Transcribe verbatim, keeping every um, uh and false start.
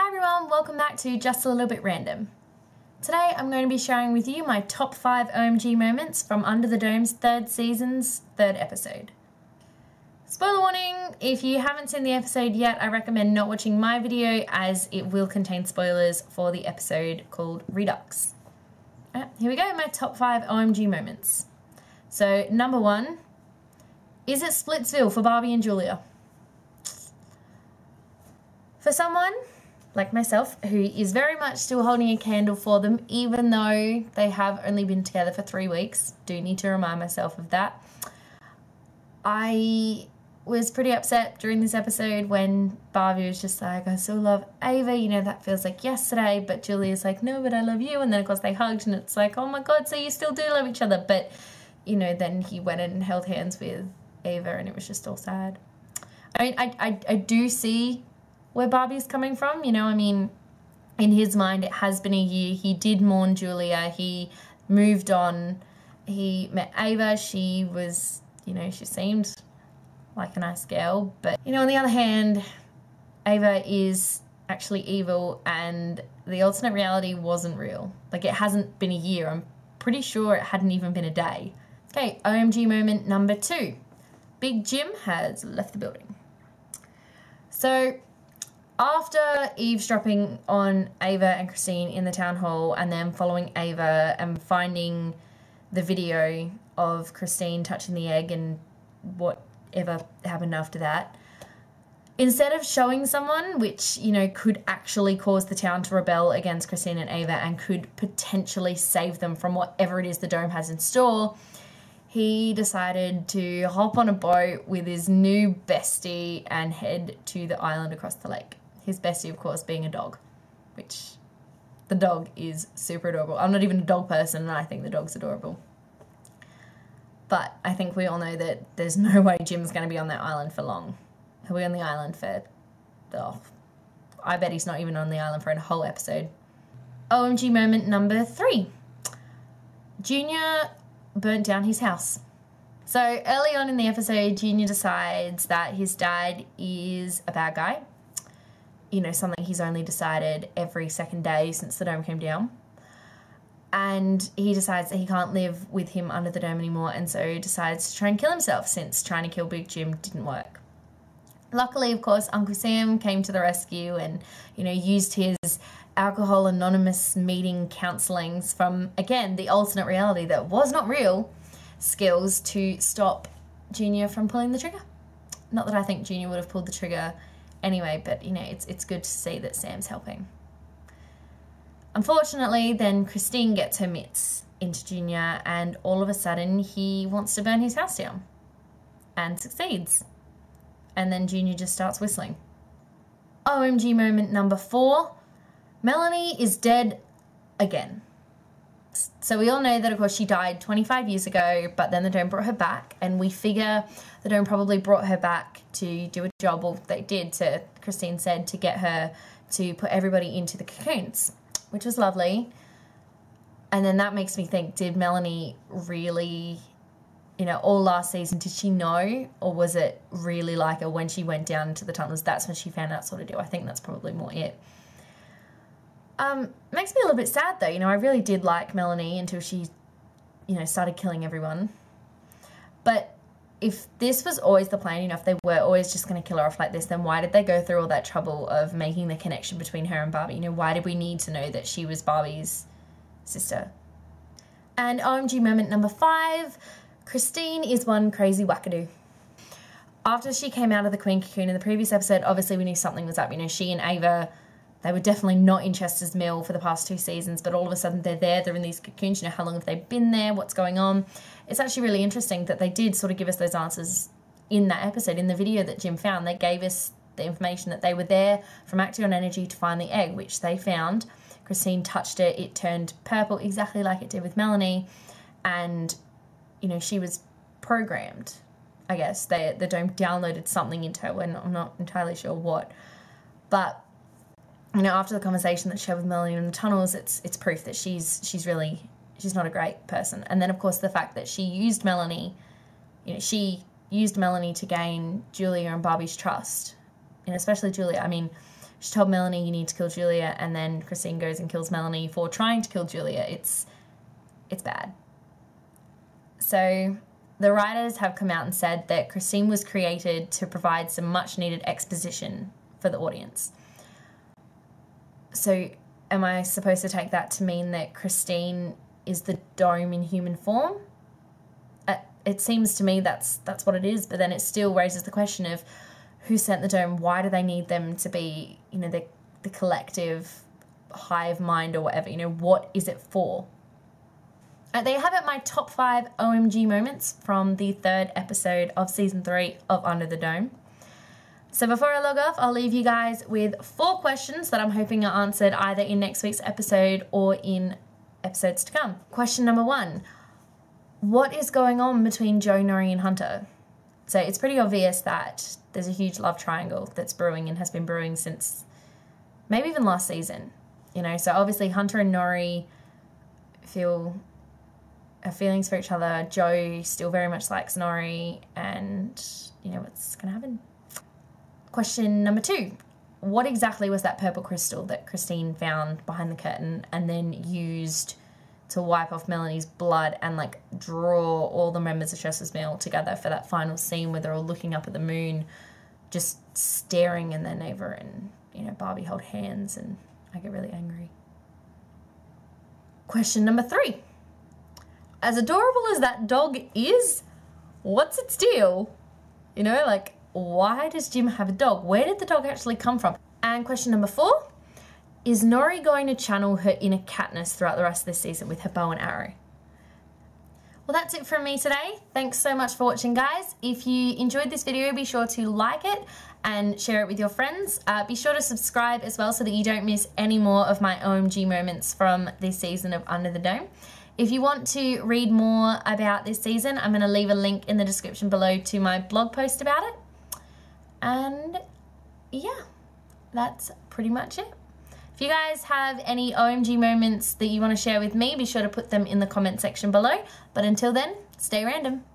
Hi everyone, welcome back to Just a Little Bit Random. Today I'm going to be sharing with you my top five O M G moments from Under the Dome's third season's third episode. Spoiler warning, if you haven't seen the episode yet, I recommend not watching my video as it will contain spoilers for the episode called Redux. Right, here we go, my top five O M G moments. So number one, is it Splitsville for Barbie and Julia? For someone like myself, who is very much still holding a candle for them, even though they have only been together for three weeks. Do need to remind myself of that. I was pretty upset during this episode when Barbie was just like, I still love Ava, you know, that feels like yesterday, but Julia's like, no, but I love you, and then of course they hugged, and it's like, oh my god, so you still do love each other, but, you know, then he went and held hands with Ava, and it was just all sad. I mean, I, I, I do see where Barbie's coming from, you know, I mean, in his mind it has been a year, he did mourn Julia, he moved on, he met Ava, she was, you know, she seemed like a nice girl, but, you know, on the other hand, Ava is actually evil and the alternate reality wasn't real. Like, it hasn't been a year, I'm pretty sure it hadn't even been a day. Okay, O M G moment number two. Big Jim has left the building. So, after eavesdropping on Ava and Christine in the town hall and then following Ava and finding the video of Christine touching the egg and whatever happened after that, instead of showing someone, which, you know, could actually cause the town to rebel against Christine and Ava and could potentially save them from whatever it is the dome has in store, he decided to hop on a boat with his new bestie and head to the island across the lake. His bestie, of course, being a dog, which the dog is super adorable. I'm not even a dog person and I think the dog's adorable. But I think we all know that there's no way Jim's going to be on that island for long. He'll be on the island for, oh, I bet he's not even on the island for a whole episode. O M G moment number three. Junior burnt down his house. So early on in the episode, Junior decides that his dad is a bad guy. You know, something he's only decided every second day since the dome came down. And he decides that he can't live with him under the dome anymore, and so he decides to try and kill himself since trying to kill Big Jim didn't work. Luckily, of course, Uncle Sam came to the rescue and, you know, used his Alcohol Anonymous meeting counsellings from, again, the alternate reality that was not real skills to stop Junior from pulling the trigger. Not that I think Junior would have pulled the trigger anyway, but, you know, it's it's good to see that Sam's helping. Unfortunately, then Christine gets her mitts into Junior and all of a sudden he wants to burn his house down and succeeds. And then Junior just starts whistling. O M G moment number four. Melanie is dead again. So we all know that, of course, she died twenty-five years ago, but then the dome brought her back, and we figure the dome probably brought her back to do a job, or they did, to, Christine said, to get her to put everybody into the cocoons, which was lovely. And then that makes me think, did Melanie really, you know, all last season, did she know, or was it really like a, when she went down into the tunnels, that's when she found out sort of deal? I think that's probably more it. Um, makes me a little bit sad though, you know, I really did like Melanie until she, you know, started killing everyone. But if this was always the plan, you know, if they were always just going to kill her off like this, then why did they go through all that trouble of making the connection between her and Barbie? You know, why did we need to know that she was Barbie's sister? And O M G moment number five, Christine is one crazy wackadoo. After she came out of the Queen Cocoon in the previous episode, obviously we knew something was up, you know, she and Ava, they were definitely not in Chester's Mill for the past two seasons, but all of a sudden they're there, they're in these cocoons, you know, how long have they been there, what's going on? It's actually really interesting that they did sort of give us those answers in that episode, in the video that Jim found. They gave us the information that they were there from Acteon Energy to find the egg, which they found. Christine touched it, it turned purple, exactly like it did with Melanie, and, you know, she was programmed, I guess. They, the dome downloaded something into her, and I'm not entirely sure what, but you know, after the conversation that she had with Melanie in the tunnels, it's it's proof that she's she's really, she's not a great person. And then, of course, the fact that she used Melanie, you know, she used Melanie to gain Julia and Barbie's trust, and especially Julia. I mean, She told Melanie, you need to kill Julia, and then Christine goes and kills Melanie for trying to kill Julia. It's, it's bad. So the writers have come out and said that Christine was created to provide some much-needed exposition for the audience. So am I supposed to take that to mean that Christine is the dome in human form? It seems to me that's that's what it is, but then it still raises the question of who sent the dome? Why do they need them to be, you know, the, the collective hive mind or whatever? You know, what is it for? Uh, there you have it, my top five O M G moments from the third episode of season three of Under the Dome. So before I log off, I'll leave you guys with four questions that I'm hoping are answered either in next week's episode or in episodes to come. Question number one, what is going on between Joe, Nori and Hunter? So it's pretty obvious that there's a huge love triangle that's brewing and has been brewing since maybe even last season. You know, so obviously Hunter and Nori feel... her feelings for each other. Joe still very much likes Nori, and you know what's gonna happen. Question number two, what exactly was that purple crystal that Christine found behind the curtain and then used to wipe off Melanie's blood and like draw all the members of Chester's Mill together for that final scene where they're all looking up at the moon, just staring, and then Ava and, you know, Barbie hold hands, and I get really angry. Question number three, as adorable as that dog is, what's its deal? You know, like, why does Jim have a dog? Where did the dog actually come from? And question number four, is Nori going to channel her inner Katniss throughout the rest of this season with her bow and arrow? Well, that's it from me today. Thanks so much for watching, guys. If you enjoyed this video, be sure to like it and share it with your friends. Uh, be sure to subscribe as well so that you don't miss any more of my O M G moments from this season of Under the Dome. If you want to read more about this season, I'm going to leave a link in the description below to my blog post about it. And yeah, that's pretty much it. If you guys have any O M G moments that you want to share with me, be sure to put them in the comment section below. But until then, stay random.